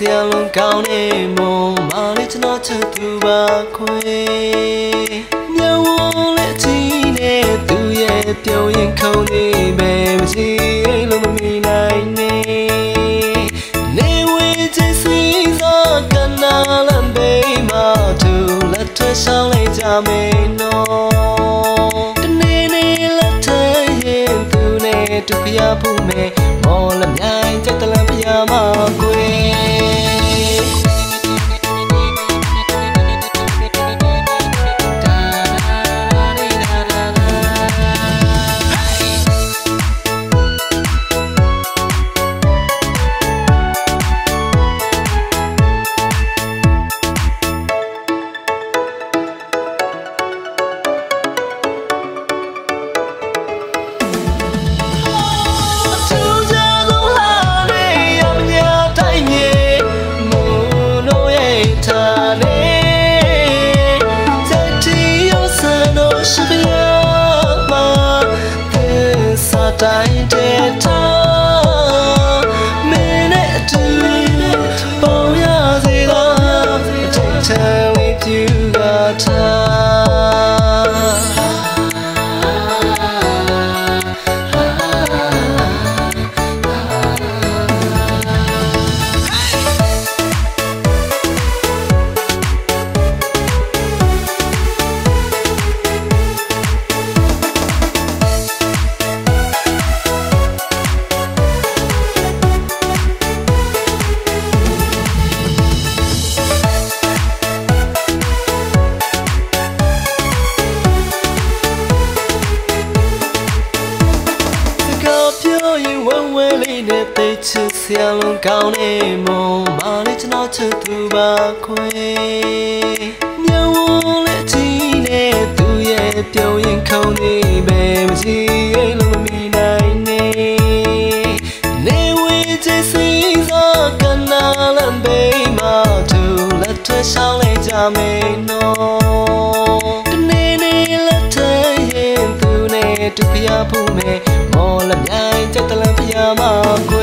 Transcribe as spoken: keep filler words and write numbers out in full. sielun kauniimu malit noche tu bakui Nyawo le chine tu ye tiêu yên khâu ni bèm chi ấy lung mi nai ni Ni ui chê si do kana lan bê ma tu lật thuê sao lấy cha mê no Ni ni lật thuê yên tu nê tu kia phu mê Mò làm nhai chắc ta làm nhà ma quê I did all minute to bow your love to tell it you got Chư xe luôn cao nề mồ mà lít nó chư tu ba quê Nhau lệ chi nề tu ye tiêu yên khâu ni bèm chi ấy lung mi nai nê Nê ui chê si do kana làm bê mà tu lật thuê sao lấy cha mê no Nê nê lật thuê yên tu nê tu kia phu mê Mò làm nhai chắc ta làm phía ma quê